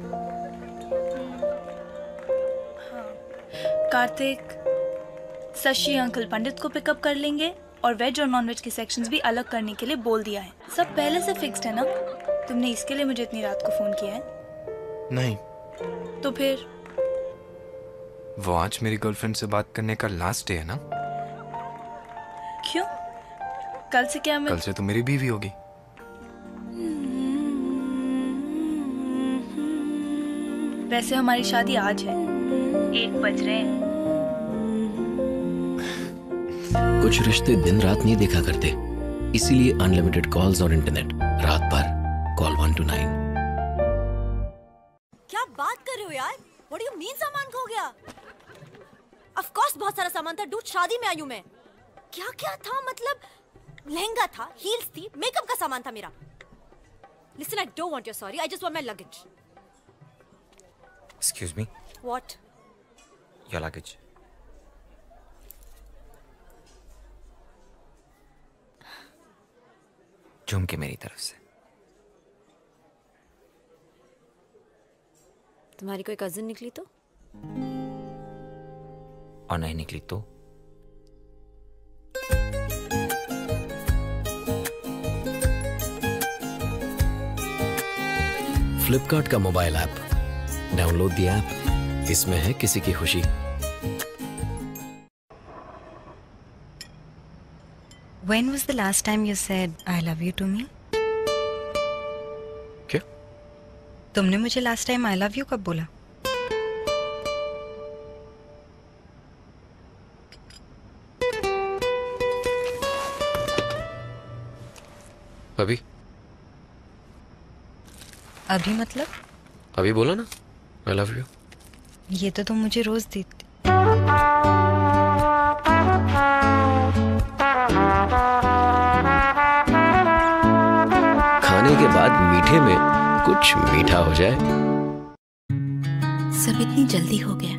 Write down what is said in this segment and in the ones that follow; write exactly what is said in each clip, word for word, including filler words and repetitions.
हाँ। कार्तिक, शशि अंकल पंडित को पिकअप कर लेंगे और वेज और नॉनवेज के सेक्शंस भी अलग करने के लिए बोल दिया है। सब पहले से फिक्स्ड है ना? तुमने इसके लिए मुझे इतनी रात को फोन किया है? नहीं। तो फिर? वो आज मेरी गर्लफ्रेंड से बात करने का लास्ट डे है ना? क्यों? कल से क्या मैं? कल से तो मेरी बीवी होगी। वैसे हमारी शादी आज है, एक बज रहे हैं। कुछ रिश्ते दिन रात नहीं देखा करते, इसीलिए अनलिमिटेड कॉल्स और इंटरनेट। रात भर कॉल वन टू नाइन। क्या बात कर रहे हो यार? What do you mean सामान खो गया? Of course बहुत सारा सामान था, डूड शादी में आई हूँ मैं। क्या क्या था मतलब? लहंगा था, हील्स थी, मेकअप का सामान था मेरा। Listen, I don't want your sorry, I just want my luggage. Excuse me. What? Your luggage. झूम के मेरी तरफ से। तुम्हारी कोई कजिन निकली तो? और नहीं निकली तो? फ्लिपकार्ट का mobile app download the app, इसमें है किसी की खुशी। When was the last time you said I love you to me? क्या? तुमने मुझे last time I love you कब बोला? अभी? अभी मतलब? अभी बोला ना I love you. ये तो तुम मुझे रोज देती। खाने के बाद मीठे में कुछ मीठा हो जाए। सब इतनी जल्दी हो गया,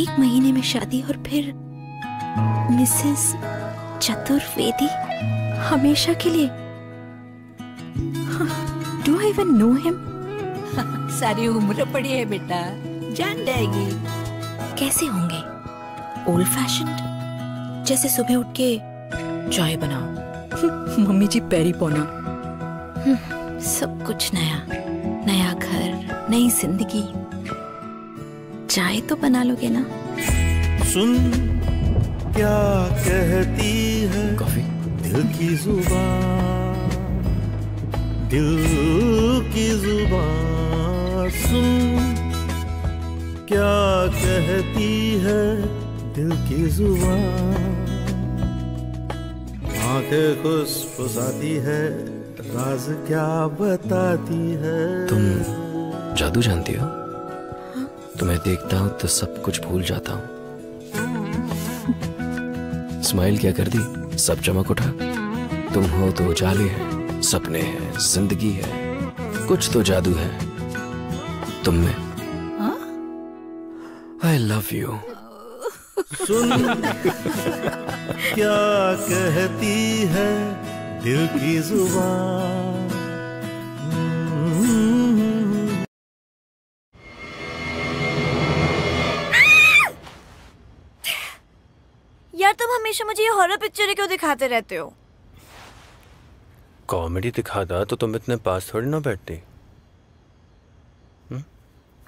एक महीने में शादी और फिर मिसेस चतुर्वेदी हमेशा के लिए। Do I even know him? सारी उम्र पड़ी है बेटा, जान जाएगी। कैसे होंगे? ओल्ड फैशन्ड, जैसे सुबह उठ के चाय बनाओ, मम्मी जी पैरी पोना। सब कुछ नया, नया घर, नई जिंदगी। चाय तो बना लोगे ना? सुन क्या कहती है कॉफी, दिल की जुबान, दिल की जुबान। सुन क्या कहती है दिल की जुबान। आंखें खुसफुसाती है, राज क्या बताती है। तुम जादू जानती हो? हाँ? तुम्हें देखता हूँ तो सब कुछ भूल जाता हूँ। स्माइल क्या कर दी, सब चमक उठा। तुम हो तो उजाले हैं, सपने हैं, जिंदगी है, कुछ तो जादू है तुम में। I love you. सुन क्या कहती है दिल की जुबान। यार तुम हमेशा मुझे ये हॉरर पिक्चरें क्यों दिखाते रहते हो? कॉमेडी दिखाता तो तुम इतने पास थोड़ी ना बैठती।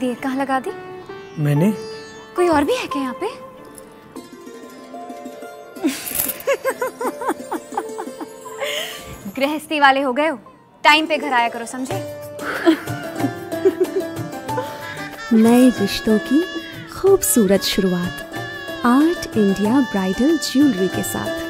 देर कहाँ लगा दी मैंने? कोई और भी है क्या यहाँ पे? गृहस्थी वाले हो गए हो, टाइम पे घर आया करो, समझे? नए रिश्तों की खूबसूरत शुरुआत आर्ट इंडिया ब्राइडल ज्वेलरी के साथ।